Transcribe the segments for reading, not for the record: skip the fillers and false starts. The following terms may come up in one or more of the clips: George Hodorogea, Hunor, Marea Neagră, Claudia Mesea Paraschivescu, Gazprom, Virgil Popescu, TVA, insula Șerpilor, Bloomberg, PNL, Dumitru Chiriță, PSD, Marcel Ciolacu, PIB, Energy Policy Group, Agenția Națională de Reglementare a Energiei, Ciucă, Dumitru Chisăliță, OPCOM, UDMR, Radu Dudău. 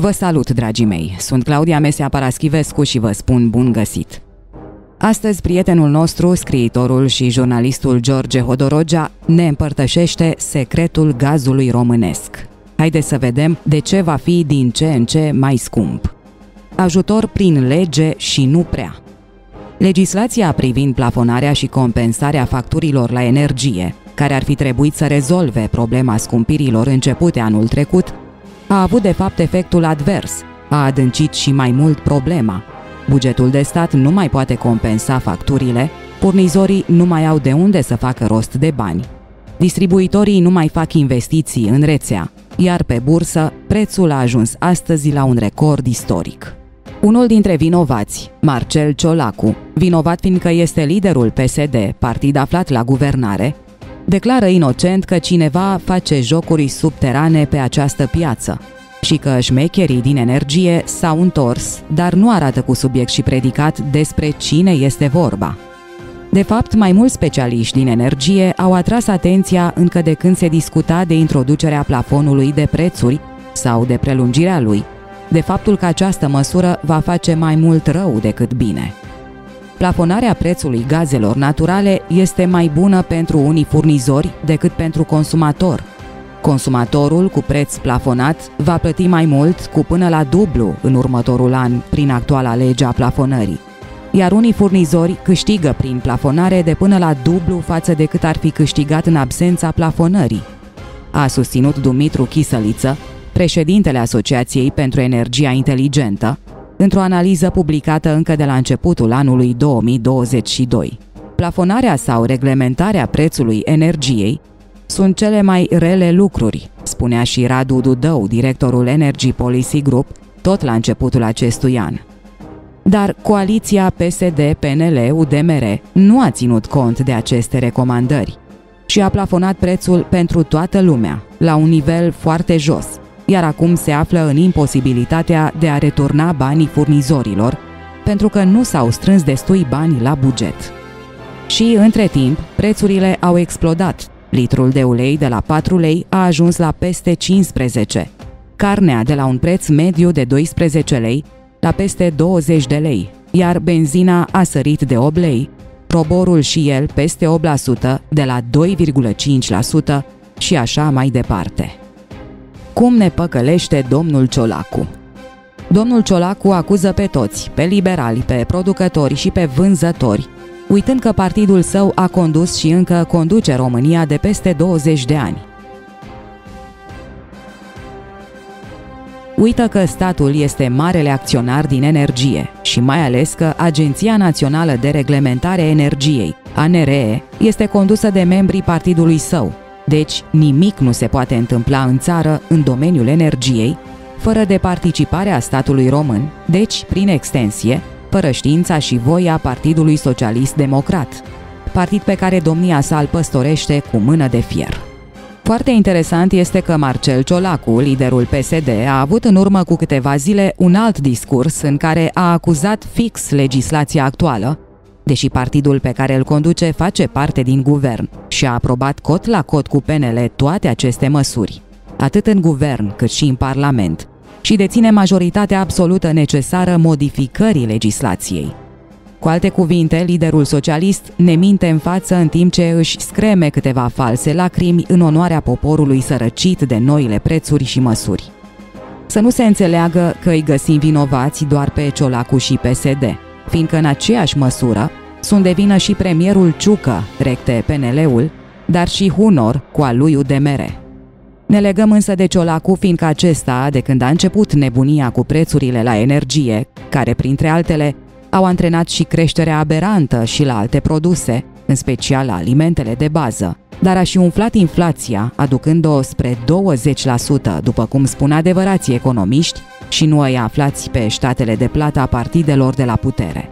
Vă salut, dragii mei! Sunt Claudia Mesea Paraschivescu și vă spun bun găsit! Astăzi, prietenul nostru, scriitorul și jurnalistul George Hodorogea, ne împărtășește secretul gazului românesc. Haideți să vedem de ce va fi din ce în ce mai scump. Ajutor prin lege și nu prea. Legislația privind plafonarea și compensarea facturilor la energie, care ar fi trebuit să rezolve problema scumpirilor începute anul trecut, a avut de fapt efectul advers, a adâncit și mai mult problema. Bugetul de stat nu mai poate compensa facturile, furnizorii nu mai au de unde să facă rost de bani. Distribuitorii nu mai fac investiții în rețea, iar pe bursă prețul a ajuns astăzi la un record istoric. Unul dintre vinovați, Marcel Ciolacu, vinovat fiindcă este liderul PSD, partid aflat la guvernare, declară inocent că cineva face jocuri subterane pe această piață și că șmecherii din energie s-au întors, dar nu arată cu subiect și predicat despre cine este vorba. De fapt, mai mulți specialiști din energie au atras atenția încă de când se discuta de introducerea plafonului de prețuri sau de prelungirea lui, de faptul că această măsură va face mai mult rău decât bine. Plafonarea prețului gazelor naturale este mai bună pentru unii furnizori decât pentru consumator. Consumatorul cu preț plafonat va plăti mai mult, cu până la dublu, în următorul an, prin actuala lege a plafonării. Iar unii furnizori câștigă prin plafonare de până la dublu față de cât ar fi câștigat în absența plafonării, a susținut Dumitru Chisăliță, președintele Asociației pentru Energia Inteligentă, într-o analiză publicată încă de la începutul anului 2022. Plafonarea sau reglementarea prețului energiei sunt cele mai rele lucruri, spunea și Radu Dudău, directorul Energy Policy Group, tot la începutul acestui an. Dar coaliția PSD-PNL-UDMR nu a ținut cont de aceste recomandări și a plafonat prețul pentru toată lumea, la un nivel foarte jos, iar acum se află în imposibilitatea de a returna banii furnizorilor, pentru că nu s-au strâns destui bani la buget. Și, între timp, prețurile au explodat. Litrul de ulei de la 4 lei a ajuns la peste 15, carnea de la un preț mediu de 12 lei la peste 20 de lei, iar benzina a sărit de 8 lei, roborul și el peste 8%, de la 2,5% și așa mai departe. Cum ne păcălește domnul Ciolacu? Domnul Ciolacu acuză pe toți, pe liberali, pe producători și pe vânzători, uitând că partidul său a condus și încă conduce România de peste 20 de ani. Uită că statul este marele acționar din energie și mai ales că Agenția Națională de Reglementare a Energiei, ANRE, este condusă de membrii partidului său. Deci, nimic nu se poate întâmpla în țară, în domeniul energiei, fără de participarea statului român, deci, prin extensie, fără știința și voia Partidului Socialist-Democrat, partid pe care domnia sa îl păstorește cu mână de fier. Foarte interesant este că Marcel Ciolacu, liderul PSD, a avut în urmă cu câteva zile un alt discurs în care a acuzat fix legislația actuală, deși partidul pe care îl conduce face parte din guvern și a aprobat cot la cot cu PNL toate aceste măsuri, atât în guvern cât și în Parlament, și deține majoritatea absolută necesară modificării legislației. Cu alte cuvinte, liderul socialist ne minte în față în timp ce își screme câteva false lacrimi în onoarea poporului sărăcit de noile prețuri și măsuri. Să nu se înțeleagă că îi găsim vinovați doar pe Ciolacu și PSD, fiindcă în aceeași măsură sunt de vină și premierul Ciucă, recte PNL-ul, dar și Hunor, cu a lui UDMR. Ne legăm însă de Ciolacu, fiindcă acesta, de când a început nebunia cu prețurile la energie, care, printre altele, au antrenat și creșterea aberantă și la alte produse, în special la alimentele de bază, dar a și umflat inflația, aducând-o spre 20%, după cum spun adevărații economiști, și nu îi aflați pe ștatele de plată a partidelor de la putere.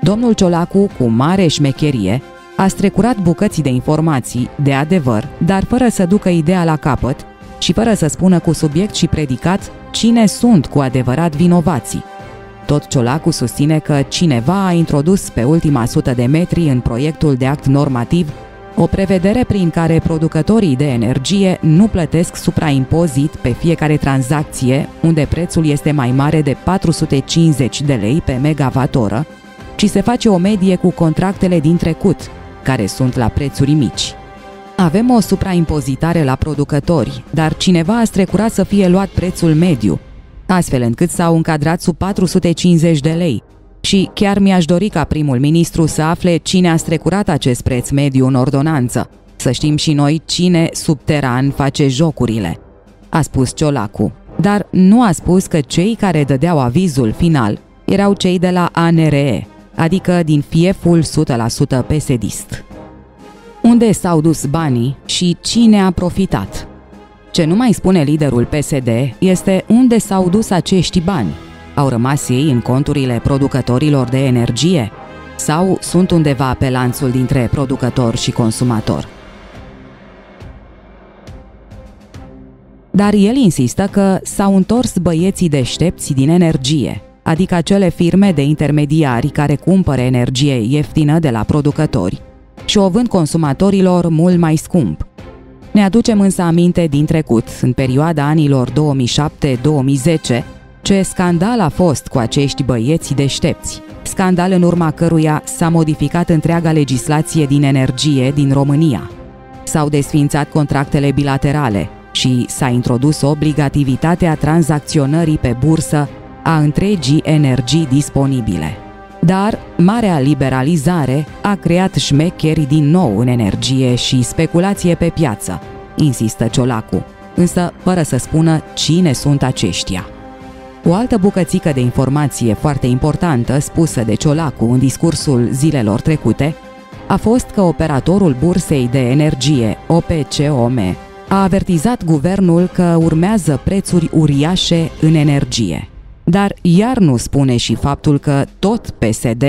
Domnul Ciolacu, cu mare șmecherie, a strecurat bucăți de informații, de adevăr, dar fără să ducă ideea la capăt și fără să spună cu subiect și predicat cine sunt cu adevărat vinovații. Tot Ciolacu susține că cineva a introdus pe ultima sută de metri în proiectul de act normativ O prevedere prin care producătorii de energie nu plătesc supraimpozit pe fiecare tranzacție, unde prețul este mai mare de 450 de lei pe megavatoră, ci se face o medie cu contractele din trecut, care sunt la prețuri mici. Avem o supraimpozitare la producători, dar cineva a strecurat să fie luat prețul mediu, astfel încât s-au încadrat sub 450 de lei. Și chiar mi-aș dori ca primul ministru să afle cine a strecurat acest preț mediu în ordonanță, să știm și noi cine subteran face jocurile, a spus Ciolacu. Dar nu a spus că cei care dădeau avizul final erau cei de la ANRE, adică din fieful 100% PSD-ist. Unde s-au dus banii și cine a profitat? Ce nu mai spune liderul PSD este unde s-au dus acești bani. Au rămas ei în conturile producătorilor de energie? Sau sunt undeva pe lanțul dintre producător și consumator? Dar el insistă că s-au întors băieții deștepți din energie, adică acele firme de intermediari care cumpără energie ieftină de la producători și o vând consumatorilor mult mai scump. Ne aducem însă aminte din trecut, în perioada anilor 2007-2010, ce scandal a fost cu acești băieți deștepți, scandal în urma căruia s-a modificat întreaga legislație din energie din România. S-au desființat contractele bilaterale și s-a introdus obligativitatea tranzacționării pe bursă a întregii energii disponibile. Dar marea liberalizare a creat șmecheri din nou în energie și speculație pe piață, insistă Ciolacu, însă fără să spună cine sunt aceștia. O altă bucățică de informație foarte importantă spusă de Ciolacu în discursul zilelor trecute a fost că operatorul bursei de energie, OPCOM, a avertizat guvernul că urmează prețuri uriașe în energie. Dar iar nu spune și faptul că tot PSD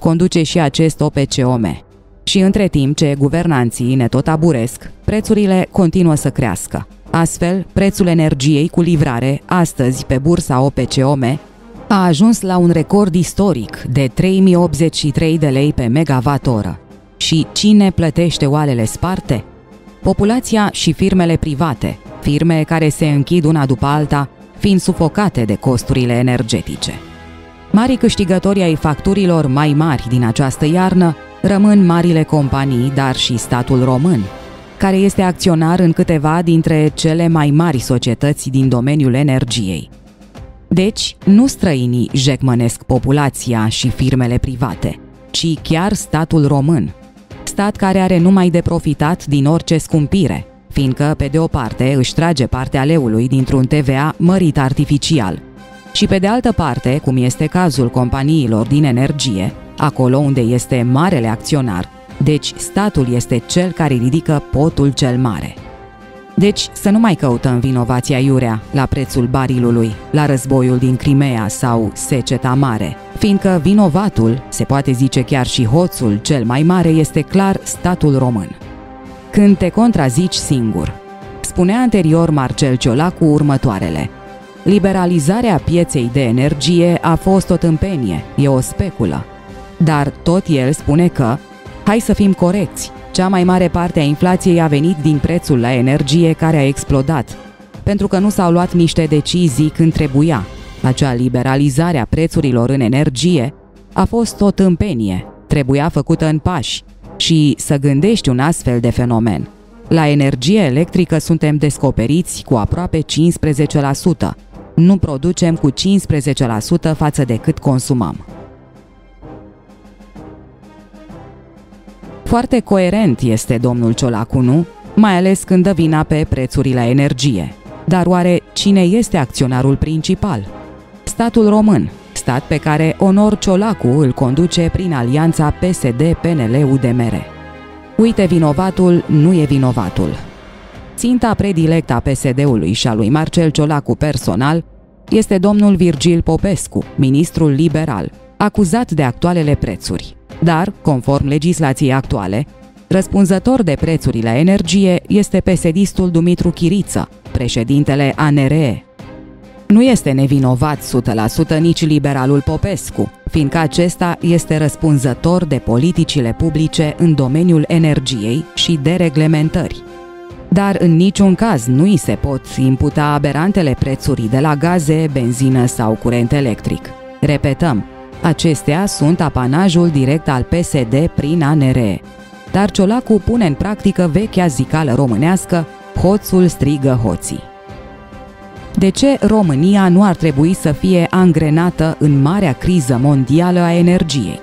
conduce și acest OPCOM. Și între timp ce guvernanții ne tot aburesc, prețurile continuă să crească. Astfel, prețul energiei cu livrare, astăzi pe bursa OPCOM, a ajuns la un record istoric de 3.083 de lei pe megavatoră. Și cine plătește oalele sparte? Populația și firmele private, firme care se închid una după alta, fiind sufocate de costurile energetice. Marii câștigători ai facturilor mai mari din această iarnă rămân marile companii, dar și statul român, care este acționar în câteva dintre cele mai mari societăți din domeniul energiei. Deci, nu străinii jecmănesc populația și firmele private, ci chiar statul român, stat care are numai de profitat din orice scumpire, fiindcă, pe de o parte, își trage partea leului dintr-un TVA mărit artificial și, pe de altă parte, cum este cazul companiilor din energie, acolo unde este marele acționar, deci statul este cel care ridică potul cel mare. Deci să nu mai căutăm vinovația iurea la prețul barilului, la războiul din Crimea sau seceta mare, fiindcă vinovatul, se poate zice chiar și hoțul cel mai mare, este clar statul român. Când te contrazici singur. Spunea anterior Marcel Ciolacu următoarele: liberalizarea pieței de energie a fost o tâmpenie, e o speculă. Dar tot el spune că, hai să fim corecți, cea mai mare parte a inflației a venit din prețul la energie care a explodat, pentru că nu s-au luat niște decizii când trebuia. Acea liberalizare a prețurilor în energie a fost o tâmpenie, trebuia făcută în pași. Și să gândești un astfel de fenomen. La energie electrică suntem descoperiți cu aproape 15%, nu producem cu 15% față de cât consumăm. Foarte coerent este domnul Ciolacu, nu? Mai ales când dă vina pe prețuri la energie. Dar oare cine este acționarul principal? Statul român, stat pe care Honor Ciolacu îl conduce prin alianța PSD-PNL-UDMR. Uite, vinovatul nu e vinovatul. Ținta predilectă a PSD-ului și a lui Marcel Ciolacu personal este domnul Virgil Popescu, ministrul liberal, acuzat de actualele prețuri. Dar, conform legislației actuale, răspunzător de prețuri la energie este PSD-istul Dumitru Chiriță, președintele ANRE. Nu este nevinovat 100% nici liberalul Popescu, fiindcă acesta este răspunzător de politicile publice în domeniul energiei și de reglementări. Dar în niciun caz nu îi se pot imputa aberantele prețuri de la gaze, benzină sau curent electric. Repetăm, acestea sunt apanajul direct al PSD prin ANRE. Dar Ciolacu pune în practică vechea zicală românească, hoțul strigă hoții. De ce România nu ar trebui să fie angrenată în marea criză mondială a energiei?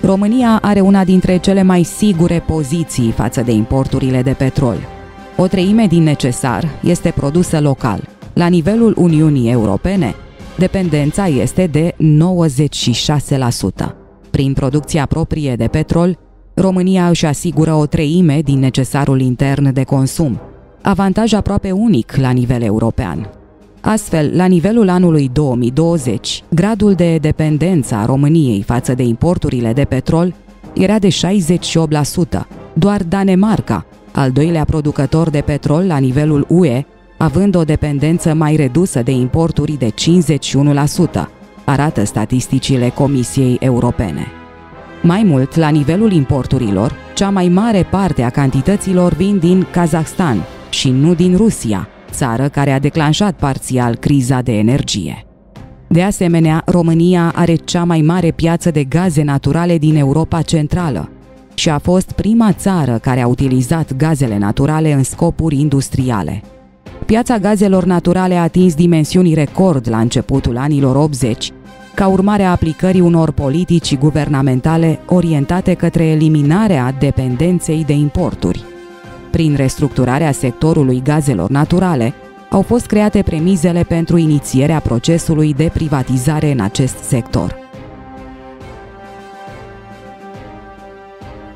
România are una dintre cele mai sigure poziții față de importurile de petrol. O treime din necesar este produsă local. La nivelul Uniunii Europene, dependența este de 96%. Prin producția proprie de petrol, România își asigură o treime din necesarul intern de consum, avantaj aproape unic la nivel european. Astfel, la nivelul anului 2020, gradul de dependență a României față de importurile de petrol era de 68%, doar Danemarca, al doilea producător de petrol la nivelul UE, având o dependență mai redusă de importuri de 51%, arată statisticile Comisiei Europene. Mai mult, la nivelul importurilor, cea mai mare parte a cantităților vin din Kazahstan și nu din Rusia, țară care a declanșat parțial criza de energie. De asemenea, România are cea mai mare piață de gaze naturale din Europa Centrală și a fost prima țară care a utilizat gazele naturale în scopuri industriale. Piața gazelor naturale a atins dimensiuni record la începutul anilor 80, ca urmare a aplicării unor politici guvernamentale orientate către eliminarea dependenței de importuri. Prin restructurarea sectorului gazelor naturale, au fost create premisele pentru inițierea procesului de privatizare în acest sector.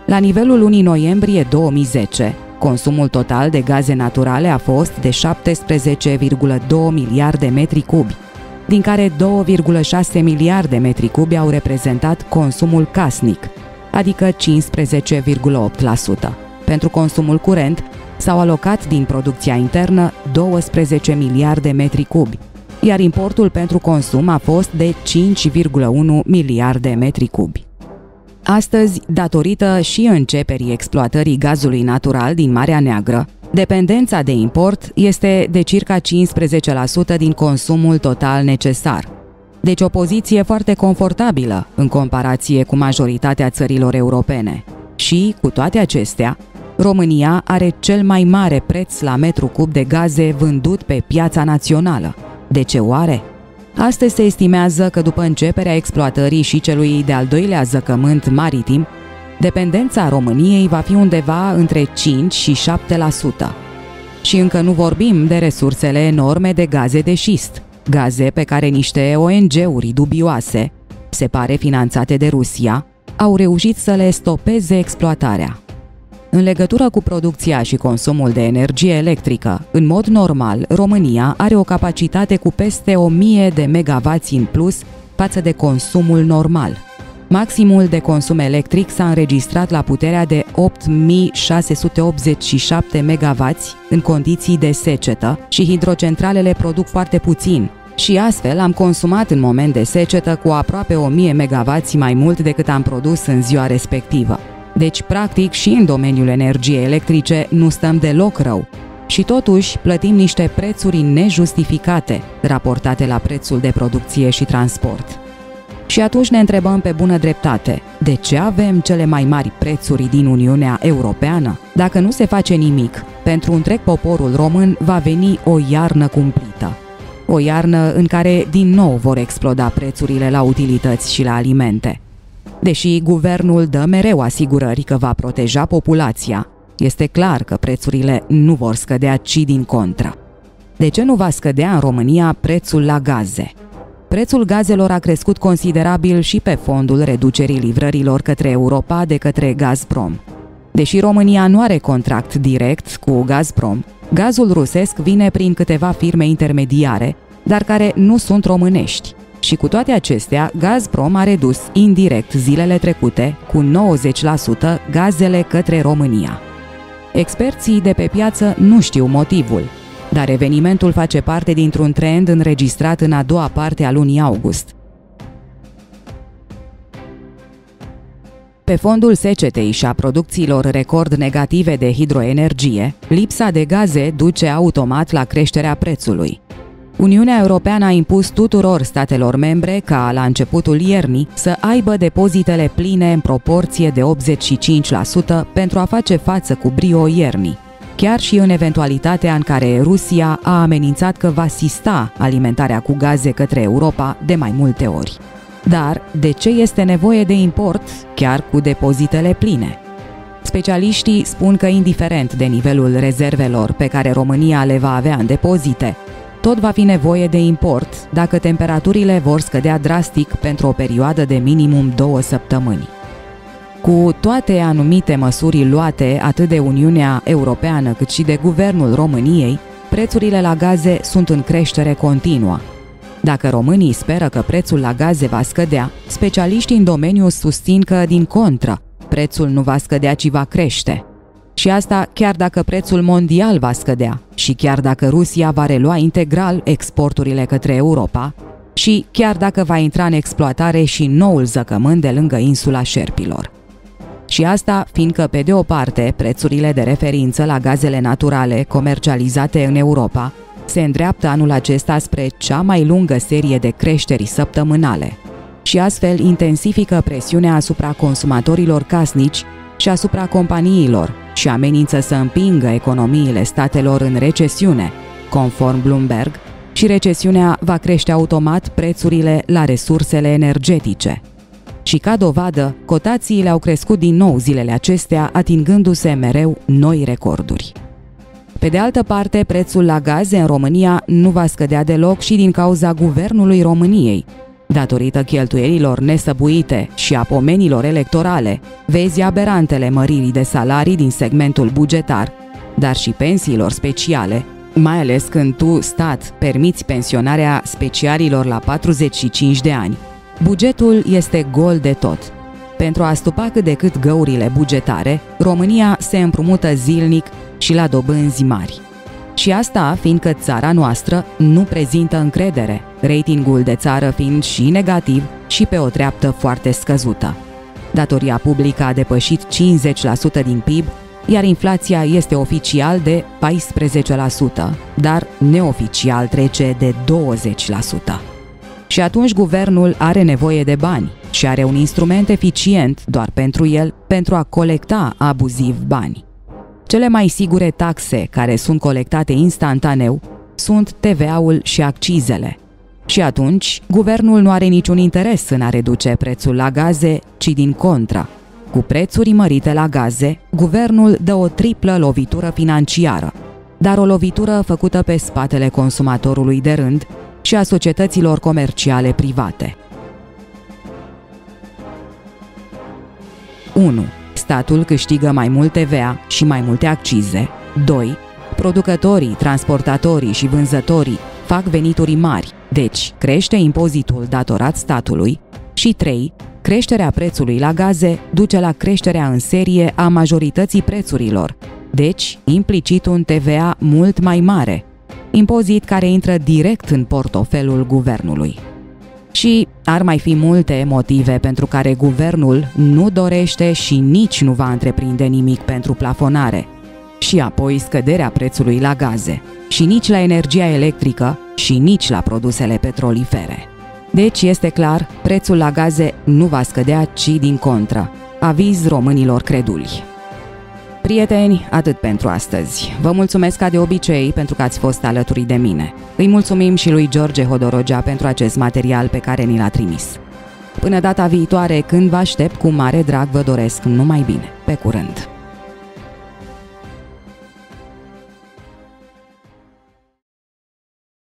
La nivelul lunii noiembrie 2010, consumul total de gaze naturale a fost de 17,2 miliarde metri cubi, din care 2,6 miliarde metri cubi au reprezentat consumul casnic, adică 15,8%. Pentru consumul curent s-au alocat din producția internă 12 miliarde metri cubi, iar importul pentru consum a fost de 5,1 miliarde metri cubi. Astăzi, datorită și începerii exploatării gazului natural din Marea Neagră, dependența de import este de circa 15% din consumul total necesar. Deci o poziție foarte confortabilă în comparație cu majoritatea țărilor europene. Și, cu toate acestea, România are cel mai mare preț la metru cub de gaze vândut pe piața națională. De ce oare? Astăzi se estimează că după începerea exploatării și celui de-al doilea zăcământ maritim, dependența României va fi undeva între 5 și 7%. Și încă nu vorbim de resursele enorme de gaze de șist, gaze pe care niște ONG-uri dubioase, se pare finanțate de Rusia, au reușit să le stopeze exploatarea. În legătură cu producția și consumul de energie electrică, în mod normal, România are o capacitate cu peste 1000 de megavați în plus față de consumul normal. Maximul de consum electric s-a înregistrat la Puterea de 8687 megavați în condiții de secetă și hidrocentralele produc foarte puțin. Și astfel am consumat în moment de secetă cu aproape 1000 megavați mai mult decât am produs în ziua respectivă. Deci, practic, și în domeniul energiei electrice nu stăm deloc rău. Și totuși plătim niște prețuri nejustificate, raportate la prețul de producție și transport. Și atunci ne întrebăm pe bună dreptate, de ce avem cele mai mari prețuri din Uniunea Europeană? Dacă nu se face nimic, pentru întreg poporul român va veni o iarnă cumplită. O iarnă în care din nou vor exploda prețurile la utilități și la alimente. Deși guvernul dă mereu asigurări că va proteja populația, este clar că prețurile nu vor scădea, ci din contră. De ce nu va scădea în România prețul la gaze? Prețul gazelor a crescut considerabil și pe fondul reducerii livrărilor către Europa de către Gazprom. Deși România nu are contract direct cu Gazprom, gazul rusesc vine prin câteva firme intermediare, dar care nu sunt românești. Și cu toate acestea, Gazprom a redus indirect zilele trecute cu 90% gazele către România. Experții de pe piață nu știu motivul, dar evenimentul face parte dintr-un trend înregistrat în a doua parte a lunii august. Pe fondul secetei și a producțiilor record negative de hidroenergie, lipsa de gaze duce automat la creșterea prețului. Uniunea Europeană a impus tuturor statelor membre ca, la începutul iernii, să aibă depozitele pline în proporție de 85% pentru a face față cu brio iernii, chiar și în eventualitatea în care Rusia a amenințat că va asista alimentarea cu gaze către Europa de mai multe ori. Dar de ce este nevoie de import chiar cu depozitele pline? Specialiștii spun că, indiferent de nivelul rezervelor pe care România le va avea în depozite, tot va fi nevoie de import dacă temperaturile vor scădea drastic pentru o perioadă de minimum 2 săptămâni. Cu toate anumite măsuri luate atât de Uniunea Europeană cât și de Guvernul României, prețurile la gaze sunt în creștere continuă. Dacă românii speră că prețul la gaze va scădea, specialiștii în domeniu susțin că, din contră, prețul nu va scădea, ci va crește. Și asta chiar dacă prețul mondial va scădea și chiar dacă Rusia va relua integral exporturile către Europa și chiar dacă va intra în exploatare și noul zăcământ de lângă insula Șerpilor. Și asta fiindcă, pe de o parte, prețurile de referință la gazele naturale comercializate în Europa se îndreaptă anul acesta spre cea mai lungă serie de creșteri săptămânale și astfel intensifică presiunea asupra consumatorilor casnici și asupra companiilor și amenință să împingă economiile statelor în recesiune, conform Bloomberg, și recesiunea va crește automat prețurile la resursele energetice. Și ca dovadă, cotațiile au crescut din nou zilele acestea, atingându-se mereu noi recorduri. Pe de altă parte, prețul la gaze în România nu va scădea deloc și din cauza Guvernului României, datorită cheltuielilor nesăbuite și a pomenilor electorale. Vezi aberantele măririi de salarii din segmentul bugetar, dar și pensiilor speciale, mai ales când tu, stat, permiți pensionarea speciarilor la 45 de ani. Bugetul este gol de tot. Pentru a stupa cât de cât găurile bugetare, România se împrumută zilnic și la dobânzi mari. Și asta fiindcă țara noastră nu prezintă încredere, ratingul de țară fiind și negativ și pe o treaptă foarte scăzută. Datoria publică a depășit 50% din PIB, iar inflația este oficial de 14%, dar neoficial trece de 20%. Și atunci guvernul are nevoie de bani și are un instrument eficient doar pentru el pentru a colecta abuziv bani. Cele mai sigure taxe care sunt colectate instantaneu sunt TVA-ul și accizele. Și atunci, guvernul nu are niciun interes în a reduce prețul la gaze, ci din contră. Cu prețuri mărite la gaze, guvernul dă o triplă lovitură financiară, dar o lovitură făcută pe spatele consumatorului de rând și a societăților comerciale private. 1. Statul câștigă mai mult TVA și mai multe accize. 2. Producătorii, transportatorii și vânzătorii fac venituri mari, deci crește impozitul datorat statului. Și 3. Creșterea prețului la gaze duce la creșterea în serie a majorității prețurilor, deci implicit un TVA mult mai mare, impozit care intră direct în portofelul guvernului. Și ar mai fi multe motive pentru care guvernul nu dorește și nici nu va întreprinde nimic pentru plafonare și apoi scăderea prețului la gaze, și nici la energia electrică și nici la produsele petrolifere. Deci, este clar, prețul la gaze nu va scădea, ci din contră. Aviz românilor creduli. Prieteni, atât pentru astăzi. Vă mulțumesc ca de obicei pentru că ați fost alături de mine. Îi mulțumim și lui George Hodorogea pentru acest material pe care ni l-a trimis. Până data viitoare, când vă aștept cu mare drag, vă doresc numai bine. Pe curând!